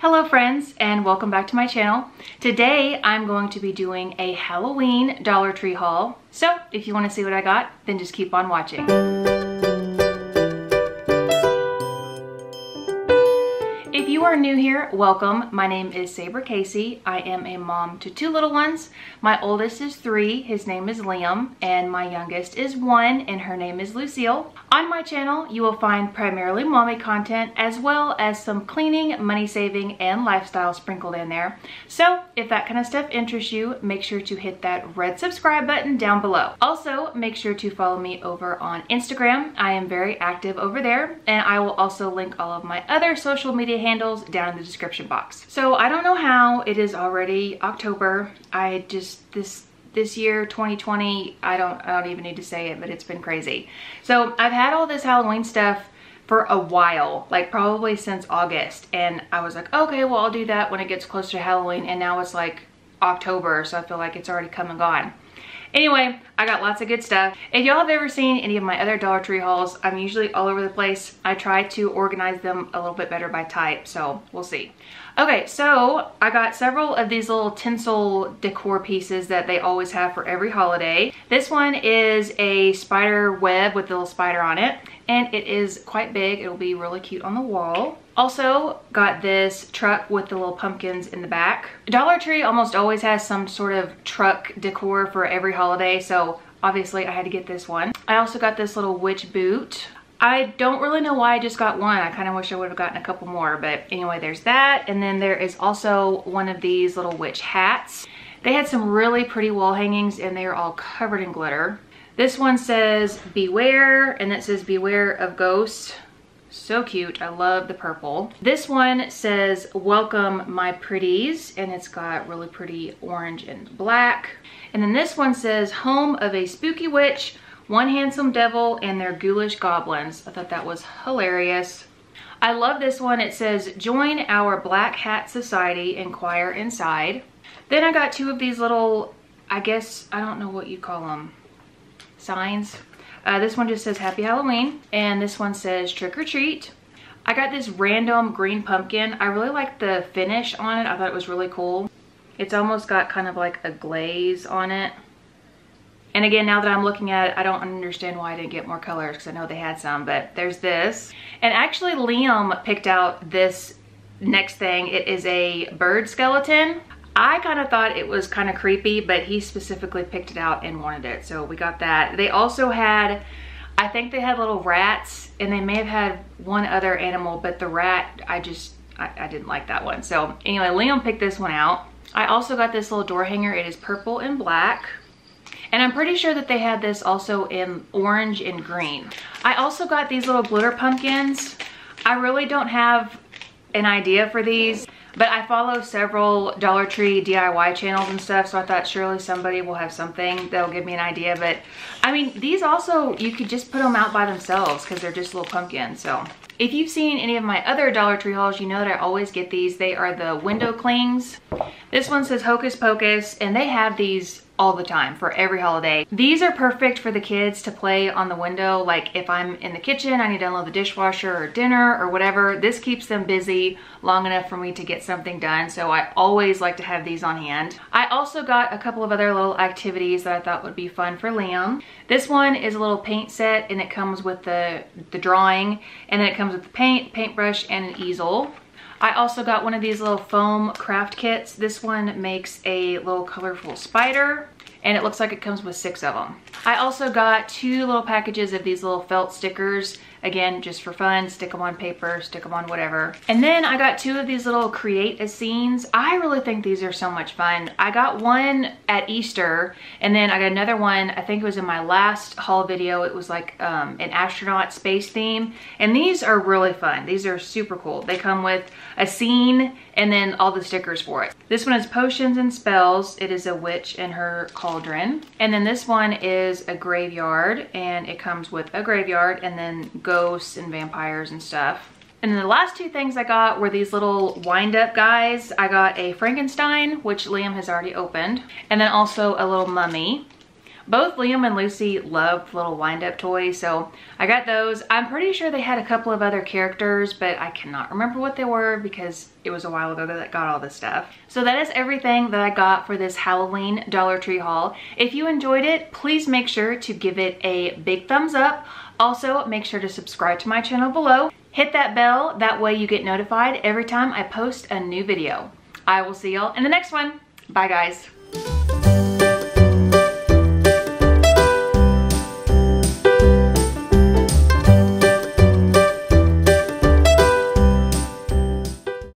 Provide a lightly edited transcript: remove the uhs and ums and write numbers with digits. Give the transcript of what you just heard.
Hello friends, and welcome back to my channel. Today I'm going to be doing a Halloween Dollar Tree haul. So if you want to see what I got, then just keep on watching. If you are new here, welcome. My name is Sabra Casey. I am a mom to two little ones. My oldest is 3, his name is Liam, and my youngest is 1, and her name is Lucille. On my channel, you will find primarily mommy content, as well as some cleaning, money saving, and lifestyle sprinkled in there. So if that kind of stuff interests you, make sure to hit that red subscribe button down below. Also, make sure to follow me over on Instagram. I am very active over there, and I will also link all of my other social media handles down in the description box. So I don't know how it is already October. I just, this year, 2020, I don't even need to say it, but it's been crazy. So I've had all this Halloween stuff for a while, like probably since August. And I was like, okay, well, I'll do that when it gets closer to Halloween. And now it's like October, so I feel like it's already come and gone. Anyway, I got lots of good stuff. If y'all have ever seen any of my other Dollar Tree hauls, I'm usually all over the place. I try to organize them a little bit better by type, so we'll see. Okay, so I got several of these little tinsel decor pieces that they always have for every holiday. This one is a spider web with a little spider on it, and it is quite big. It'll be really cute on the wall. Also got this truck with the little pumpkins in the back. Dollar Tree almost always has some sort of truck decor for every holiday, so obviously I had to get this one. I also got this little witch boot. I don't really know why I just got one. I kind of wish I would have gotten a couple more, but anyway, there's that. And then there is also one of these little witch hats. They had some really pretty wall hangings and they are all covered in glitter. This one says beware, and it says beware of ghosts. So cute. I love the purple. This one says welcome my pretties, and it's got really pretty orange and black. And then this one says home of a spooky witch, one handsome devil, and their ghoulish goblins. I thought that was hilarious. I love this one. It says join our black hat society, inquire inside. Then I got two of these little, I guess, I don't know what you call them, signs. This one just says Happy Halloween, and this one says Trick or Treat. I got this random green pumpkin. I really like the finish on it. I thought it was really cool. It's almost got kind of like a glaze on it. And again, now that I'm looking at it, I don't understand why I didn't get more colors because I know they had some, but there's this. And actually Liam picked out this next thing. It is a bird skeleton. I kind of thought it was kind of creepy, but he specifically picked it out and wanted it, so we got that. They also had, I think they had little rats, and they may have had one other animal, but the rat, I didn't like that one. So anyway, Liam picked this one out. I also got this little door hanger. It is purple and black, and I'm pretty sure that they had this also in orange and green. I also got these little glitter pumpkins. I really don't have an idea for these, but I follow several Dollar Tree DIY channels and stuff, so I thought surely somebody will have something that'll give me an idea. But I mean, these also, you could just put them out by themselves because they're just little pumpkins. So if you've seen any of my other Dollar Tree hauls, you know that I always get these. They are the window clings. This one says Hocus Pocus, and they have these all the time for every holiday. These are perfect for the kids to play on the window. Like if I'm in the kitchen, I need to unload the dishwasher or dinner or whatever. This keeps them busy long enough for me to get something done. So I always like to have these on hand. I also got a couple of other little activities that I thought would be fun for Liam. This one is a little paint set, and it comes with the drawing, and then it comes with the paint, paintbrush, and an easel. I also got one of these little foam craft kits. This one makes a little colorful spider, and it looks like it comes with 6 of them. I also got 2 little packages of these little felt stickers. Again, just for fun, stick them on paper, stick them on whatever. And then I got 2 of these little create a scenes. I really think these are so much fun. I got one at Easter, and then I got another one, I think it was in my last haul video. It was like an astronaut space theme. And these are really fun. These are super cool. They come with a scene and then all the stickers for it. This one is potions and spells. It is a witch and her cauldron. And then this one is a graveyard, and it comes with a graveyard and then ghosts and vampires and stuff. And then the last 2 things I got were these little wind-up guys. I got a Frankenstein, which Liam has already opened, and then also a little mummy. Both Liam and Lucy loved little wind-up toys, so I got those. I'm pretty sure they had a couple of other characters, but I cannot remember what they were because it was a while ago that I got all this stuff. So that is everything that I got for this Halloween Dollar Tree haul. If you enjoyed it, please make sure to give it a big thumbs up. Also, make sure to subscribe to my channel below. Hit that bell, that way you get notified every time I post a new video. I will see y'all in the next one. Bye guys.